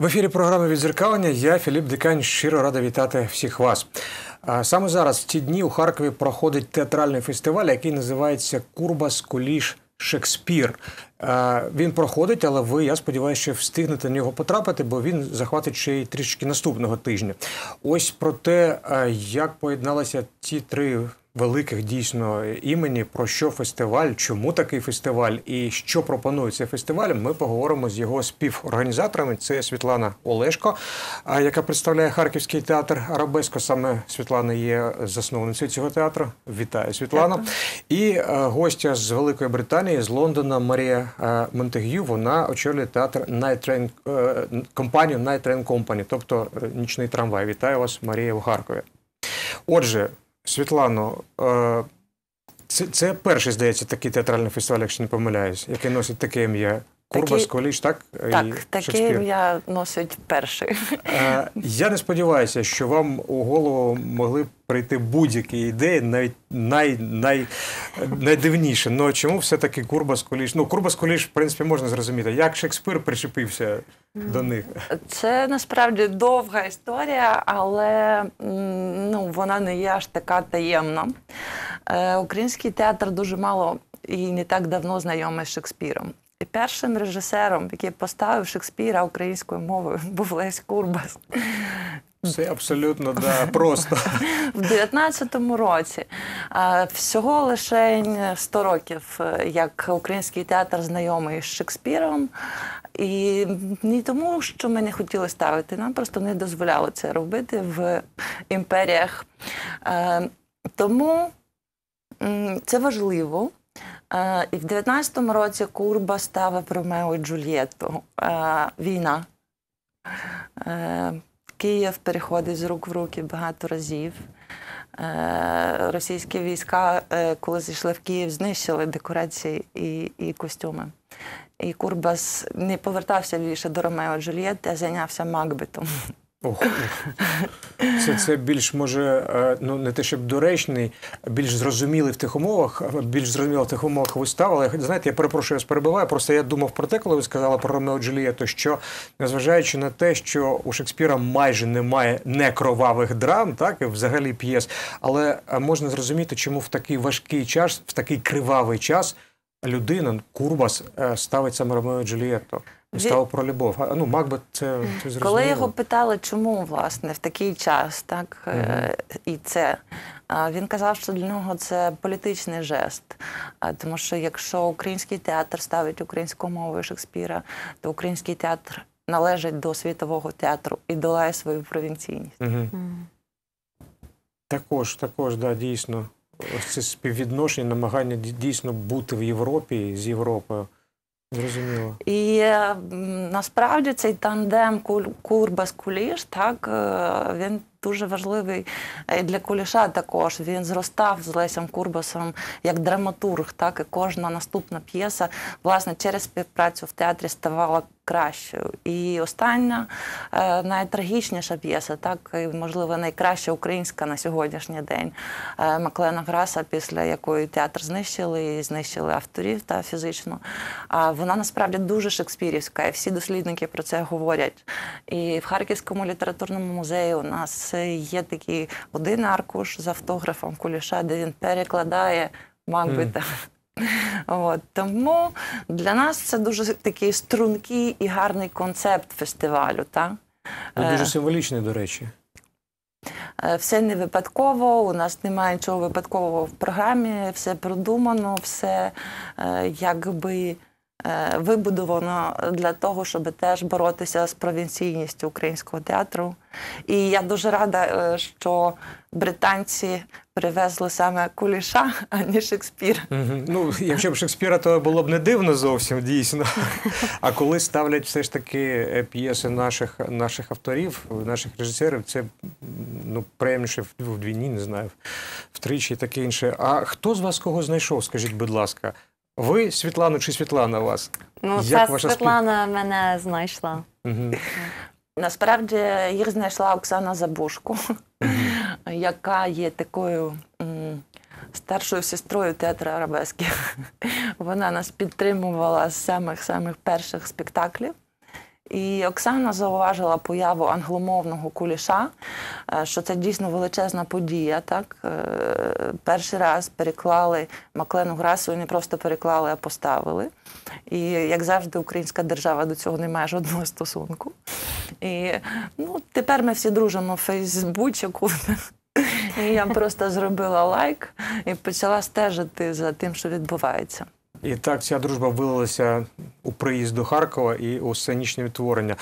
В ефірі програми «Віддзеркалення» я, Філіп Дикань, щиро рада вітати всіх вас. Саме зараз, в ці дні, у Харкові проходить театральний фестиваль, який називається «Курбас Куліш Шекспір». Він проходить, але ви, я сподіваюся, ще встигнете на нього потрапити, бо він захватить ще й трішечки наступного тижня. Ось про те, як поєдналися ці три великих, дійсно, імені, про що фестиваль, чому такий фестиваль і що пропонує цей фестиваль, ми поговоримо з його співорганізаторами. Це Світлана Олешко, яка представляє Харківський театр Арабеско. Саме Світлана є засновницею цього театру. Вітаю, Світлана. І гостя з Великої Британії, з Лондона, Марія Монтег'ю. Вона очолює театр компанію Night Train Company, тобто нічний трамвай. Вітаю вас, Марія, в Харкові. Отже, Світлано, це перший, здається, такий театральний фестиваль, якщо не помиляюсь, який носить таке ім'я. Курбас Куліш, так? Так, таке ім'я носить перший. Я не сподіваюся, що вам у голову могли прийти будь-які ідеї, навіть найдивніше. Але чому все-таки Курбас Куліш? Ну, Курбас Куліш, в принципі, можна зрозуміти. Як Шекспір причепився до них? Це, насправді, довга історія, але вона не є аж така таємна. Український театр дуже мало і не так давно знайомий з Шекспіром. І першим режисером, який поставив Шекспіра українською мовою, був Лесь Курбас. Це абсолютно, так, просто. В 19-му році. Всього лише 100 років, як український театр знайомий з Шекспіром. І не тому, що ми не хотіли ставити, нам просто не дозволяли це робити в імперіях. Тому це важливо. І в 19-му році Курбас ставив «Ромео і Джульєтту». Війна. Київ переходить з рук в руки багато разів. Російські війська, коли зайшли в Київ, знищили декорації і костюми. І Курбас не повертався більше до «Ромео і Джульєтти», а зайнявся «Макбетом». Це більш, може, не те, щоб доречний, більш зрозумілий в тих умовах, вистава. Але, знаєте, я перепрошую, я вас перебиваю, просто я думав про те, коли ви сказали про Ромео і Джульєту, що, незважаючи на те, що у Шекспіра майже немає некровавих драм, так, і взагалі п'єс, але можна зрозуміти, чому в такий важкий час, в такий кривавий час людина, Курбас, ставить саме Ромео і Джульєту. Вистава про любов. Ну, Макбет, це зрозуміло. Коли його питали, чому, власне, в такий час, так, і це, він казав, що для нього це політичний жест. Тому що якщо український театр ставить українською мовою Шекспіра, то український театр належить до світового театру і долає свою провінційність. Також, да, дійсно. Ось це співвідношення, намагання дійсно бути в Європі, з Європою. Зрозуміло. І насправді цей тандем Курбас-Куліш, так, він дуже важливий і для Куліша також. Він зростав з Лесем Курбасом як драматург, так, і кожна наступна п'єса, власне, через співпрацю в театрі ставала кращою. І остання, найтрагічніша п'єса, так, і, можливо, найкраща українська на сьогоднішній день, Макленна Граса, після якої театр знищили, і знищили авторів, та, фізично. Вона, насправді, дуже шекспірівська, і всі дослідники про це говорять. І в Харківському літературному музеї у нас є такий один аркуш з автографом Куліша, де він перекладає Макбета. Тому для нас це дуже такий стрункий і гарний концепт фестивалю. Дуже символічний, до речі. Все не випадково, у нас немає нічого випадкового в програмі, все продумано, все якби вибудовано для того, щоб теж боротися з провінційністю українського театру. І я дуже рада, що британці привезли саме Куліша, а не Шекспіра. Ну, якщо б Шекспіра, то було б не дивно зовсім, дійсно. А коли ставлять все ж таки п'єси наших авторів, наших режисерів, це, ну, приємніше вдвійні, не знаю, втричі і таке інше. А хто з вас кого знайшов, скажіть, будь ласка? Ви, Світлану, чи Світлана вас? Ну, це Світлана мене знайшла. Насправді, їх знайшла Оксана Забужко, яка є такою старшою сестрою театру Арабеско. Вона нас підтримувала з самих-самих перших спектаклів. І Оксана зауважила появу англомовного Куліша, що це дійсно величезна подія. Так? Перший раз переклали Маклену Грасію, не просто переклали, а поставили. І, як завжди, українська держава до цього не має жодного стосунку. І ну, тепер ми всі дружимо в Фейсбучику. І я просто зробила лайк і почала стежити за тим, що відбувається. І так ця дружба вилилася у приїзд до Харкова і у сценічне відтворення.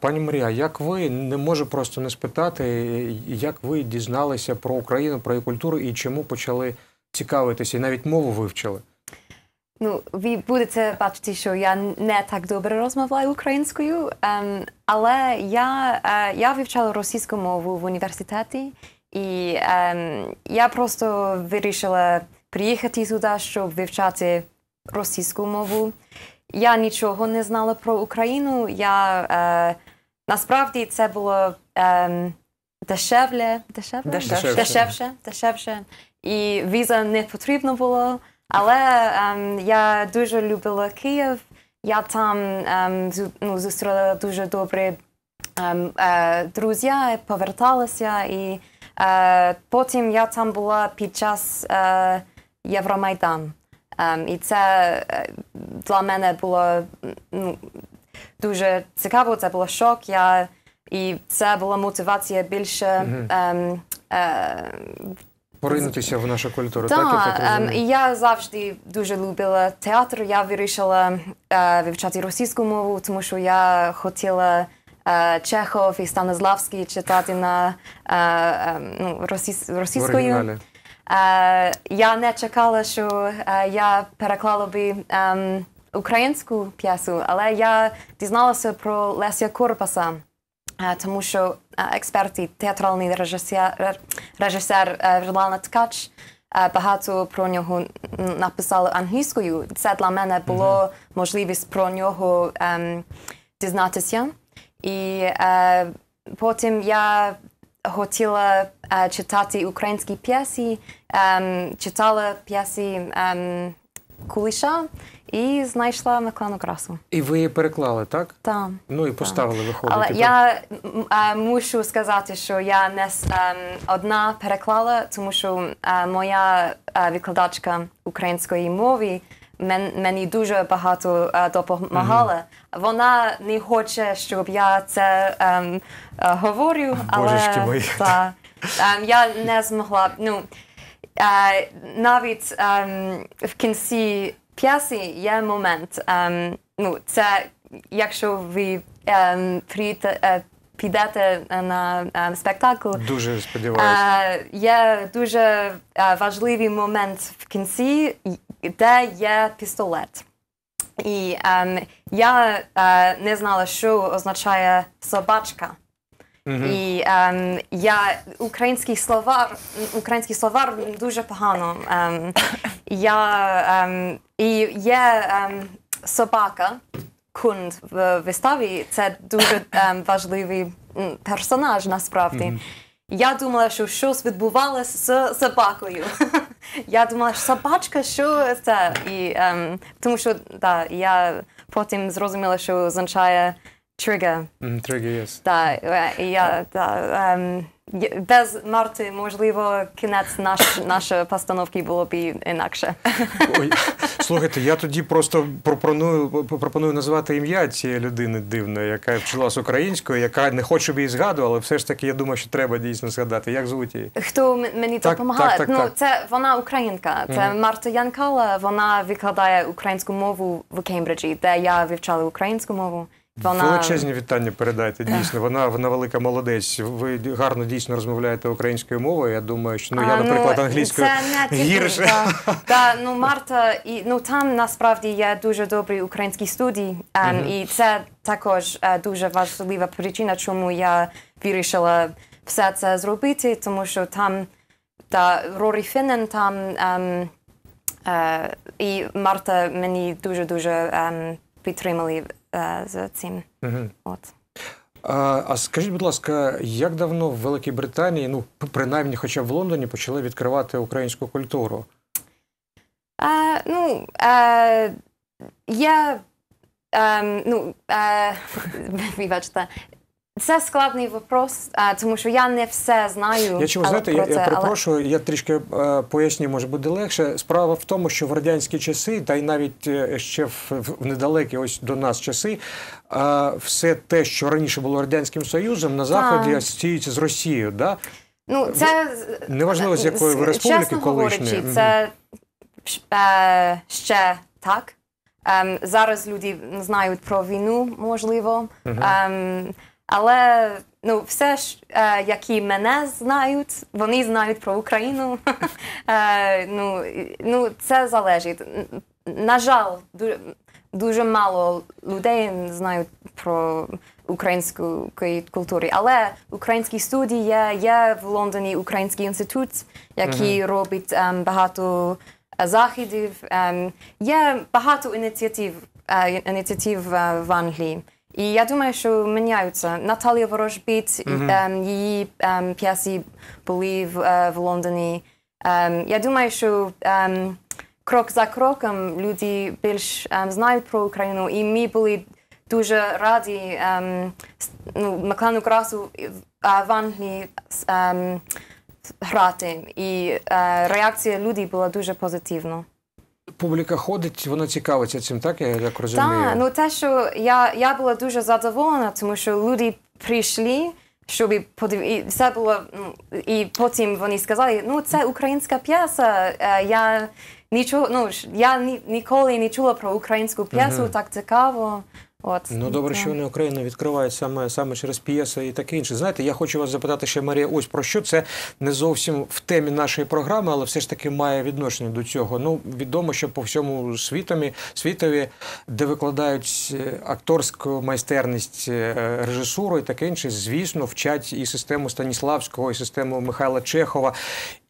Пані Марія, як ви, не можу просто не спитати, як ви дізналися про Україну, про її культуру і чому почали цікавитися, і навіть мову вивчили? Ну, ви будете бачити, що я не так добре розмовляю українською, але я вивчала російську мову в університеті, і я просто вирішила приїхати сюди, щоб вивчати російську мову. Я нічого не знала про Україну. Насправді це було дешевше. І віза не потрібна була. Але я дуже любила Київ. Я там зустріла дуже добрі друзі, поверталася. І потім я там була під час Євромайдан. І це для мене було дуже цікаво, це був шок, і це була мотивація більше поринутися в нашу культуру. Так, і я завжди дуже любила театр, я вирішила вивчати російську мову, тому що я хотіла Чехов і Станіславський читати російською. Я не чекала, що я переклала би українську п'єсу, але я дізналася про Леся Курбаса, тому що експерт і театральний режисер Вірляна Ткач багато про нього написала англійською. Це для мене було можливість про нього дізнатися. І потім я хотіла читати українські п'єси, читала п'єси Куліша і знайшла Маклену Грасію. І ви її переклали, так? Так. Ну і поставили, виходить. Але я мушу сказати, що я не одна переклала, тому що моя викладачка української мови мені дуже багато допомагала. Вона не хоче, щоб я це говорю, але я не змогла. Навіть в кінці п'єси є момент. Якщо ви підете на спектакль, є дуже важливий момент в кінці, де є пістолет. І я не знала, що означає собачка. І український словар дуже погано. І є собака, кунд в виставі, це дуже важливий персонаж насправді. Я думала, що щось відбувалося з собакою. Я думала, що собачка, що це? Тому що я потім зрозуміла, що означає trigger. Trigger, yes. Без Марти, можливо, кінець нашої постановки було б інакше. Слухайте, я тоді просто пропоную назвати ім'я цієї людини дивної, яка вчилась українською, яка не хоче б її згадувати, але все ж таки я думаю, що треба дійсно згадати. Як звуть її? Хто мені допомагала? Вона українка. Це Марта Янкала, вона викладає українську мову в Кембриджі, де я вивчала українську мову. Величезні вітання передайте, дійсно. Вона велика молодець. Ви гарно дійсно розмовляєте українською мовою. Я думаю, що я, наприклад, англійською гірше. Марта, там насправді є дуже добрі українські студії. І це також дуже важлива причина, чому я вирішила все це зробити. Тому що там Рорі Фіннен, і Марта мені дуже-дуже підтримали за цим. А скажіть, будь ласка, як давно в Великій Британії, принаймні хоча б в Лондоні, почали відкривати українську культуру? Є Вибачте. Це складний вопрос, тому що я не все знаю. Я чого, знаєте, я перепрошую, я трішки поясню, може буде легше. Справа в тому, що в радянські часи, та й навіть ще в недалекі ось до нас часи, все те, що раніше було Радянським Союзом, на Заході асоціюється з Росією, да? Ну, це... Неважливо, з якої ви республіки колишньої. Чесно говорячи, це ще так. Зараз люди знають про війну, можливо. Але все, які мене знають, вони знають про Україну. Це залежить. На жаль, дуже мало людей знають про українську культуру. Але українські студії є в Лондоні Український інститут, який робить багато заходів. Є багато ініціатив в Англії. І я думаю, що міняються. Наталія Ворожбіт, її п'єси були в Лондоні. Я думаю, що крок за кроком люди більш знають про Україну. І ми були дуже раді Макленну Грасію в Англії грати. І реакція людей була дуже позитивна. Публіка ходить, вона цікавиться цим, так? Я як розумію. Так, ну те, що я була дуже задоволена, тому що люди прийшли, щоб подивитися, і все було, і потім вони сказали, ну це українська п'єса, я ніколи не чула про українську п'єсу, так цікаво. Ну, добре, що вони Україну відкривають саме через п'єси і таке інше. Знаєте, я хочу вас запитати ще, Марія, ось про що. Це не зовсім в темі нашої програми, але все ж таки має відношення до цього. Ну, відомо, що по всьому світові, де викладають акторську майстерність, режисуру і таке інше, звісно, вчать і систему Станіславського, і систему Михайла Чехова.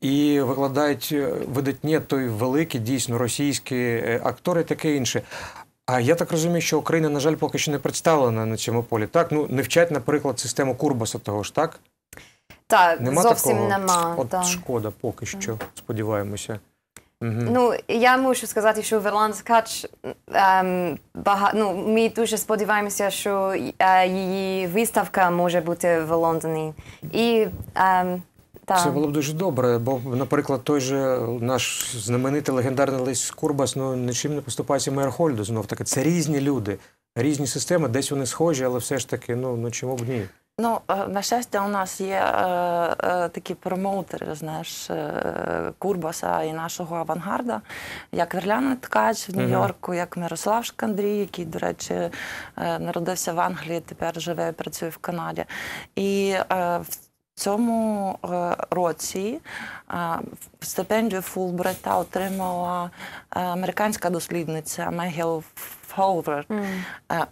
І викладають видатні, то й великі, дійсно, російські актори і таке інше. А я так розумію, що Україна, на жаль, поки що не представлена на цьому полі, так? Ну, не вчать, наприклад, систему Курбаса того ж, так? Так, зовсім нема. От шкода поки що, сподіваємося. Ну, я можу сказати, що Вірляна Ткач, ми дуже сподіваємося, що її виставка може бути в Лондоні. І... Це було б дуже добре, бо, наприклад, той же наш знаменитий легендарний Лесь Курбас, ну, нічим не поступається Майерхольду, знов-таки. Це різні люди, різні системи, десь вони схожі, але все ж таки, ну, чому б ні? Ну, на щастя, у нас є такі промоутери, знаєш, Курбаса і нашого авангарда, як Вірляна Ткач в Нью-Йорку, як Мирослав Шкандрій, який, до речі, народився в Англії, тепер живе і працює в Канаді. І в цьому році стипендію Фулбрайта отримала американська дослідниця Мегіл Фолверт.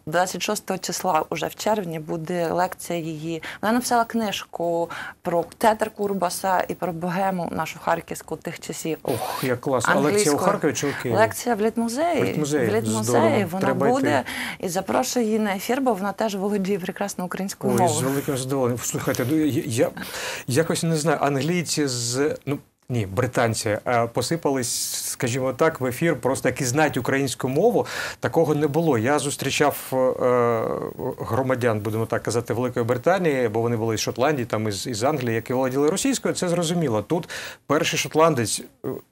26 числа, уже в червні, буде лекція її. Вона написала книжку про театр Курбаса і про богему нашу харківську тих часів. Ох, як класно. А лекція у Харкові чи у Києві? Лекція в Літмузеї. В Літмузеї. Вона буде. І запрошую її на ефір, бо вона теж володіє прекрасно українською мовою. Ой, з великим задоволенням. Слухайте, я якось не знаю, англійці з... Ні, британці посипались, скажімо так, в ефір, просто які знають українську мову, такого не було. Я зустрічав громадян, будемо так казати, Великої Британії, бо вони були із Шотландії, там із Англії, які володіли російською, це зрозуміло. Тут перший шотландець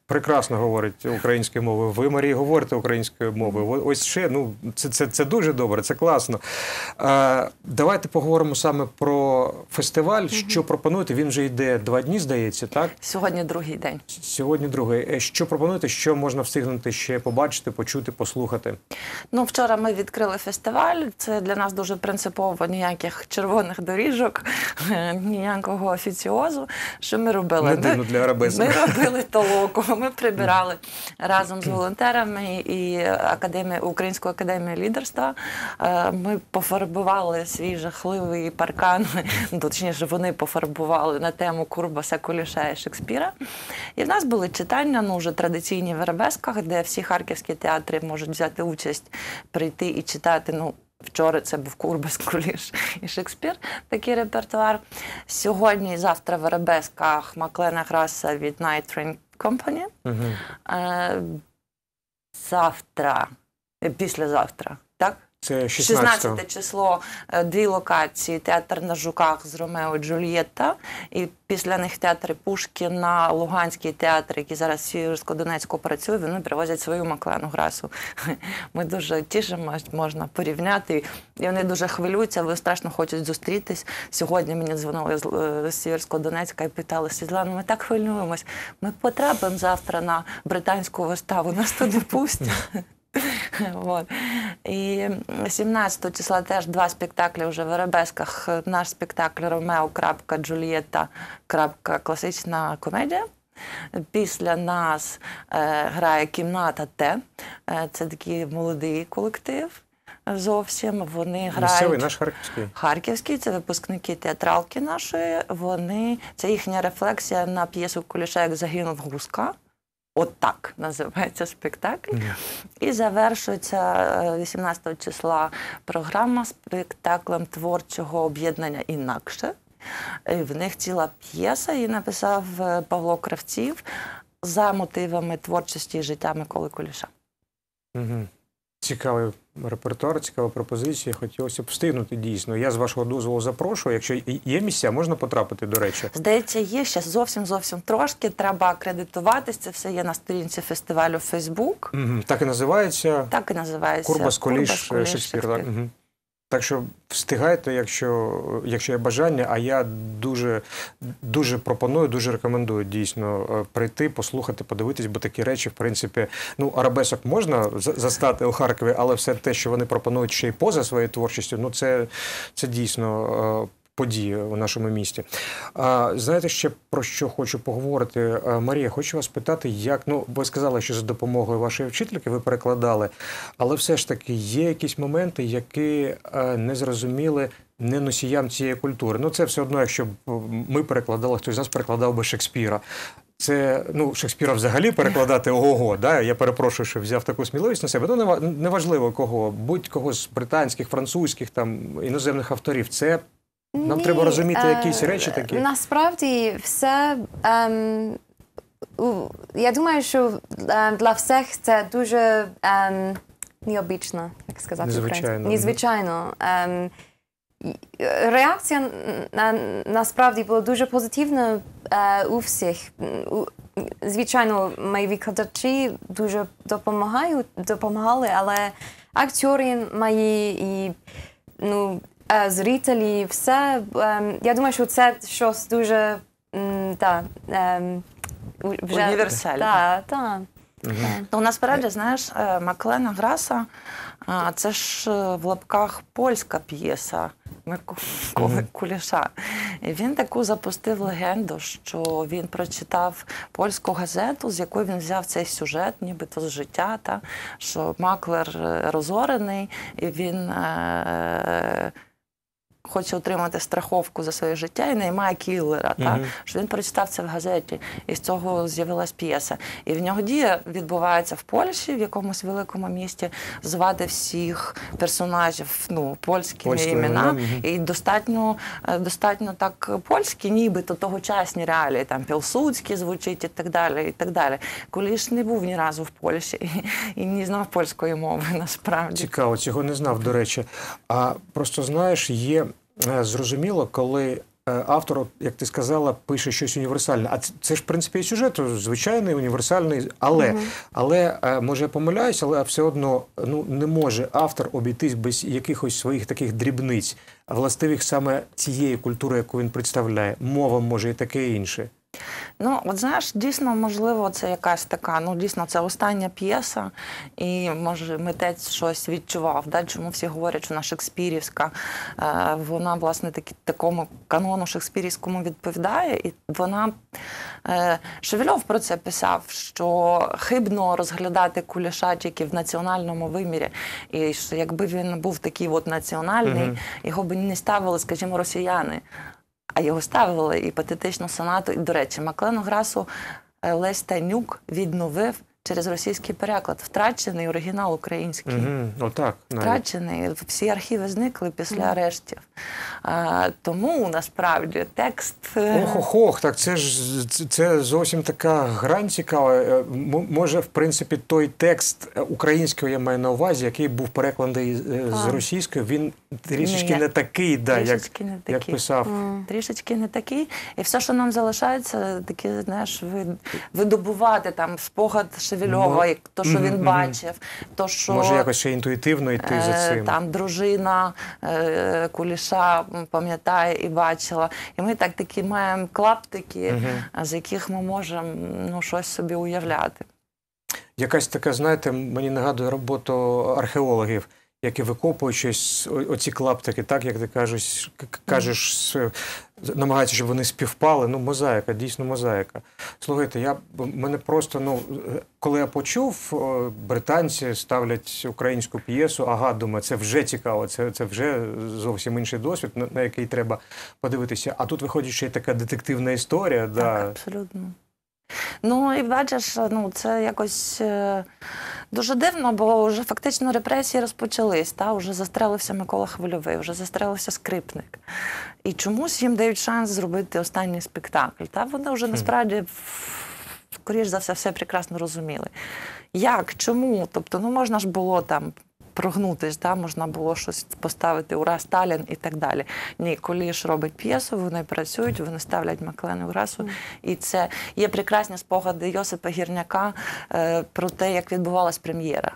прекрасно говорить українською мовою, ви, Марія, говорите українською мовою. Ось ще, ну, це дуже добре, це класно. Давайте поговоримо саме про фестиваль, що пропонуєте, він вже йде 2 дні, здається, так? Сьогодні другий. Сьогодні другий. Що пропонуєте, що можна встигнути ще побачити, почути, послухати? Ну, вчора ми відкрили фестиваль. Це для нас дуже принципово, ніяких червоних доріжок, ніякого офіціозу. Що ми робили? Не дивно для Арабеску. Ми робили толоку, ми прибирали разом з волонтерами і Української академії лідерства. Ми пофарбували свій жахливий паркан, точніше, вони пофарбували на тему Курбаса, Куліша і Шекспіра. І в нас були читання, ну, вже традиційні в Арабесках, де всі харківські театри можуть взяти участь, прийти і читати, ну, вчора це був Курбас, Куліш і Шекспір, такий репертуар. Сьогодні і завтра в Арабесках Макленна Грасія від Nightring Company. Завтра, післязавтра, так? Це 16 число, дві локації: театр на Жуках з Ромео і Джульєтта, і після них театри Пушкіна, Луганський театр, який зараз в Сєвєродонецьку працює, вони привозять свою Макленну Грасу. Ми дуже тішимося, можна порівняти, і вони дуже хвилюються, вони страшно хочуть зустрітись. Сьогодні мені дзвонили з Сєвєродонецька і питали: Світлана, ми так хвилюємось, ми потрапимо завтра на британську виставу, нас туди пустять. І 17 числа теж два спектаклі вже в Арабесках. Наш спектакль «Ромео – Джульєтта – класична комедія». Після нас грає «Кімната Т». Це такий молодий колектив зовсім. Вони грають… Місцевий наш харківський. Харківський, це випускники театралки нашої. Це їхня рефлексія на п'єсу Куліша «Як загинув Гуска». Отак називається спектакль. І завершується 18 числа програма спектаклем творчого об'єднання «Інакше». В них ціла п'єса, її написав Павло Кравців за мотивами творчості і життя Миколи Куліша. Цікавий репертуар, цікава пропозиція. Хотілося б встигнути дійсно. Я, з вашого дозволу, запрошую. Якщо є місця, можна потрапити, до речі? Здається, є. Ще зовсім трошки. Треба акредитуватись. Це все є на сторінці фестивалю в Фейсбук. Так і називається? Так і називається. Курбас Куліш Шекспір. Так що встигайте, якщо є бажання, а я дуже пропоную, дуже рекомендую дійсно прийти, послухати, подивитись, бо такі речі, в принципі, ну, арабесок можна застати у Харкові, але все те, що вони пропонують ще й поза своєю творчістю, ну, це дійсно подія у нашому місті. Знаєте, ще про що хочу поговорити? Марія, хочу вас питати, як, ну, ви сказали, що за допомогою вашої вчительки ви перекладали, але все ж таки є якісь моменти, які не зрозуміли не носіям цієї культури. Ну, це все одно, якщо ми перекладали, хтось з нас перекладав би Шекспіра. Це, ну, Шекспіра взагалі перекладати ого-го, да? Я перепрошую, що взяв таку сміливість на себе. Ну, неважливо кого, будь-кого з британських, французьких, там, іноземних авторів. Це нам треба розуміти якісь речі такі? Насправді все, я думаю, що для всіх це дуже необично, як сказати українською. Незвичайно. Реакція насправді була дуже позитивна у всіх. Звичайно, мої викладачі дуже допомагали, але актори мої і, ну, зрителі, все. Я думаю, що це щось дуже універсальне. Насправді, знаєш, Макленна Граса – це ж в лапках польська п'єса Миколи Куліша. Він таку запустив легенду, що він прочитав польську газету, з якої він взяв цей сюжет, нібито з життя, що маклер розорений, і він хоче отримати страховку за своє життя і наймає кіллера, що він прочитав це в газеті, і з цього з'явилась п'єса. І в нього дія відбувається в Польщі, в якомусь великому місті, звати всіх персонажів, ну, польськими іменами, і достатньо так польські, нібито тогочасні реалії, там Пілсудський звучить і так далі, і так далі. Куліш не був ні разу в Польщі і не знав польської мови, насправді. Цікаво, цього не знав, до речі. А просто, знаєш, є зрозуміло, коли автор, як ти сказала, пише щось універсальне. А це ж, в принципі, і сюжет звичайний, універсальний, але, може я помиляюсь, але все одно не може автор обійтись без якихось своїх таких дрібниць, властивих саме цієї культури, яку він представляє. Мова може і таке інше. Ну, от знаєш, дійсно, можливо, це якась така, ну, дійсно, це остання п'єса, і, може, митець щось відчував, чому всі говорять, що вона шекспірівська, вона, власне, такому канону шекспірівському відповідає, і вона, Шевельов про це писав, що хибно розглядати Куліша тільки в національному вимірі, і якби він був такий от національний, його б не ставили, скажімо, росіяни. А його ставили і патетичну сонату, і, до речі, Макленну Грасу Лесь Танюк відновив через російський переклад. Втрачений оригінал український. Втрачений. Всі архіви зникли після арештів. Тому, насправді, текст... Ох-ох-ох, так це зовсім така грань цікава. Може, в принципі, той текст українського, я маю на увазі, який був перекладений з російською, він трішечки не такий, як писав. Трішечки не такий. І все, що нам залишається, таке, знаєш, видобувати там спогад Шевельова, то, що він бачив, то, що... Може, якось ще інтуїтивно йти за цим. Там дружина Куліша пам'ятає і бачила. І ми так такі маємо клаптики, з яких ми можемо щось собі уявляти. Якась така, знаєте, мені нагадує роботу археологів, які викопують щось, оці клаптики, так, як ти кажеш, намагаються, щоб вони співпали. Ну, мозаїка, дійсно мозаїка. Слухайте, мене просто, ну, коли я почув, британці ставлять українську п'єсу, ага, думаю, це вже цікаво, це вже зовсім інший досвід, на який треба подивитися. А тут виходить ще й така детективна історія. Так, абсолютно. Ну, і бачиш, це якось дуже дивно, бо вже фактично репресії розпочались, вже застрелився Микола Хвильовий, вже застрелився Скрипник. І чомусь їм дають шанс зробити останній спектакль. Вони вже насправді, скоріш за все, все прекрасно розуміли. Як, чому? Тобто, ну, можна ж було там прогнутись, можна було щось поставити «Ура, Сталін» і так далі. Ні, Куліш робить п'єсу, вони працюють, вони ставлять Маклену Грасу. І це є прекрасні спогади Йосипа Гірняка про те, як відбувалась прем'єра.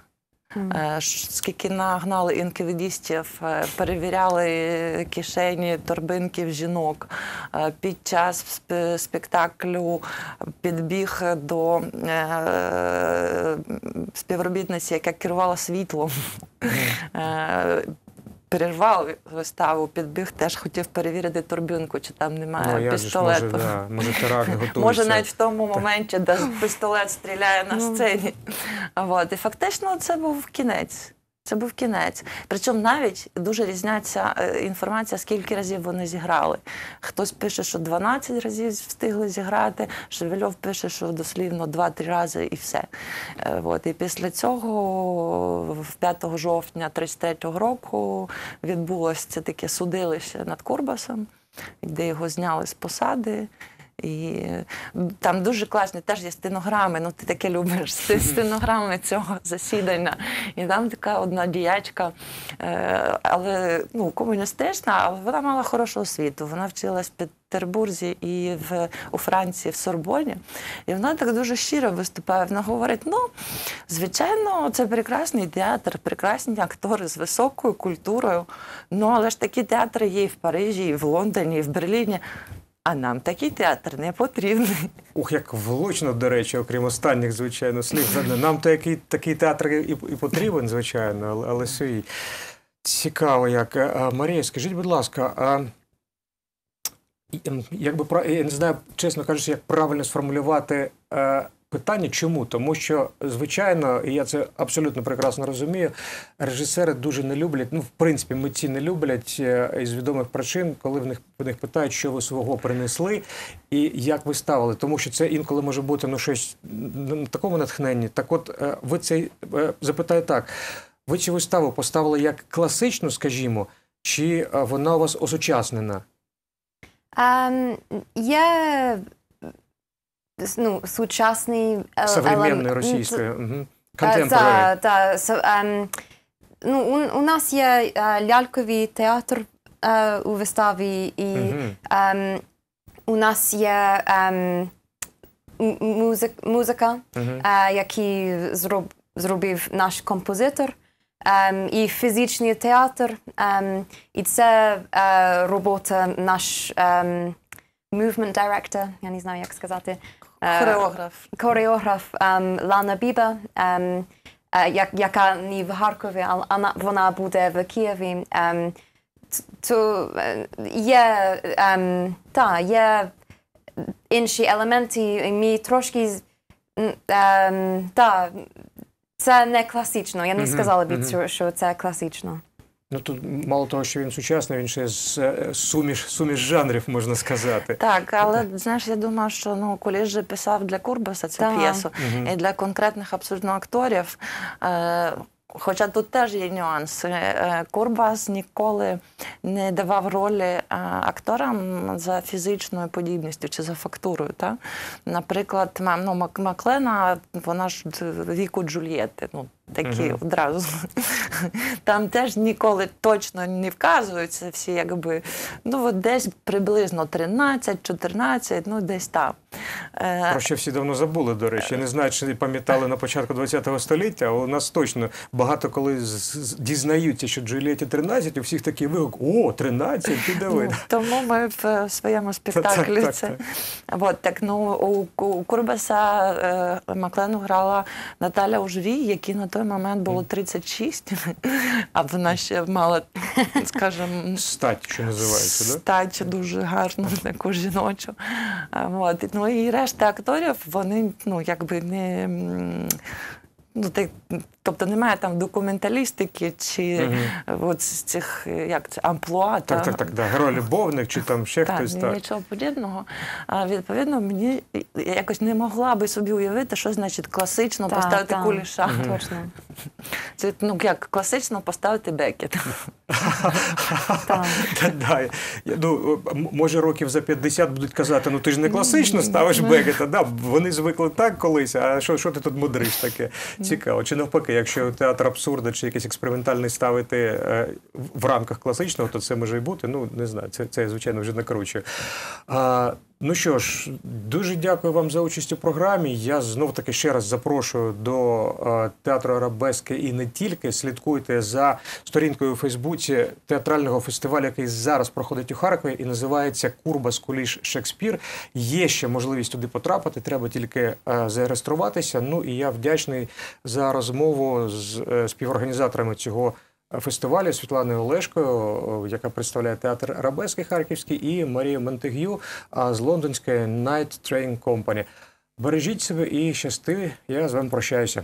Скільки нагнали інквізиторів, перевіряли кишені, торбинків жінок. Під час спектаклю підбіг до співробітниці, яка керувала світлом. Перервав виставу, підбіг, теж хотів перевірити турбінку, чи там немає пістолету. Може, навіть в тому моменті, де пістолет стріляє на сцені. І фактично це був кінець. Це був кінець. Причому навіть дуже різняться інформація, скільки разів вони зіграли. Хтось пише, що 12 разів встигли зіграти, Шевельов пише, що дослівно 2-3 рази і все. І після цього, 5 жовтня 1933 року, відбулося таке судилище над Курбасом, де його зняли з посади. І там дуже класні, теж є стенограми, ну ти таке любиш, стенограми цього засідання. І там така одна діячка, але, ну, комуністична, але вона мала хорошу освіту, вона вчилась під Петербурзі і у Франції, в Сорбоні. І вона так дуже щиро виступає. Вона говорить, ну, звичайно, це прекрасний театр, прекрасні актори з високою культурою, але ж такі театри є і в Парижі, і в Лондоні, і в Берліні. А нам такий театр не потрібний. Ух, як влучно, до речі, окрім останніх, звичайно, слів. Нам такий театр і потрібен, звичайно, але свій. Цікаво як. Марія, скажіть, будь ласка, я не знаю, чесно кажучи, як правильно сформулювати питання. Чому? Тому що, звичайно, і я це абсолютно прекрасно розумію, режисери дуже не люблять, ну, в принципі, митці не люблять із відомих причин, коли в них питають, що ви свого принесли і як ви ставили. Тому що це інколи може бути, ну, щось на такому натхненні. Так от, ви це, запитаю так, ви цю виставу поставили як класичну, скажімо, чи вона у вас осучаснена? Я... ну, сучасний... Современний російський, контемпорарі. Так, ну, у нас є ляльковий театр у виставі, і у нас є музика, яку зробив наш композитор, і фізичний театр, і це робота наш... movement director, я не знаю, як сказати. Хореограф. Хореограф Лана Біба, яка не в Харкові, а вона буде в Києві. То є інші елементи, ми трошки... Це не класично, я не сказала б, що це класично. Ну, тут мало того, що він сучасний, він ще суміш жанрів, можна сказати. Так, але, знаєш, я думаю, що Куліш же писав для Курбаса цю п'єсу, і для конкретних абсолютно акторів. Хоча тут теж є нюанс. Курбас ніколи не давав ролі акторам за фізичною подібністю чи за фактурою. Наприклад, Макленна, вона ж віку Джульєтти, такі одразу. Там теж ніколи точно не вказуються всі, якби, десь приблизно 13-14, десь там. Про що всі давно забули, до речі. Я не знаю, чи пам'ятали на початку ХХ століття, але у нас точно багато коли дізнаються, що Джульєтті 13, у всіх такий вигук: «О, 13, ти давай». Тому ми в своєму спектаклі це. У Курбаса Макленну грала Наталя Ужвій, які на той момент було 36, а вона ще мала, скажімо... Стать, що називається, так? Стать дуже гарну, таку жіночу. Ну і решта акторів, вони, якби не... Тобто немає там документалістики чи цих, як це, амплуа. Так, герой любовник чи там ще хтось. Так, нічого подібного. Відповідно, мені якось не могла би собі уявити, що значить класично поставити Куліша. Точно. Це, як класично поставити Беккет. Може, років за 50 будуть казати: «Ну ти ж не класично ставиш Беккета». Вони звикли так колись, а що ти тут мудриш таке? Цікаво. Чи навпаки, якщо театр абсурду чи якийсь експериментальний ставити в рамках класичного, то це може і бути. Ну, не знаю, це я, звичайно, вже накручую. Ну що ж, дуже дякую вам за участь у програмі. Я знов-таки ще раз запрошую до Театру Арабески і не тільки. Слідкуйте за сторінкою у Фейсбуці театрального фестивалю, який зараз проходить у Харкові і називається «Курбас Куліш Шекспір». Є ще можливість туди потрапити, треба тільки зареєструватися. Ну і я вдячний за розмову з співорганізаторами цього фестивалю. Фестивалю Світланою Олешкою, яка представляє театр Арабески Харківський, і Марію Монтег'ю з лондонської Night Train Company. Бережіть себе і щасти, я з вами прощаюся.